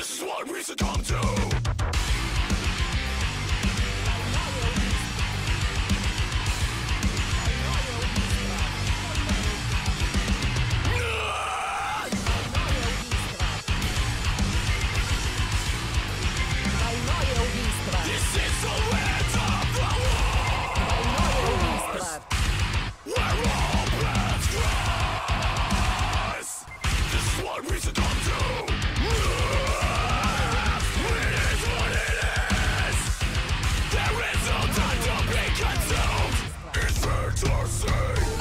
This is what we succumb to. Say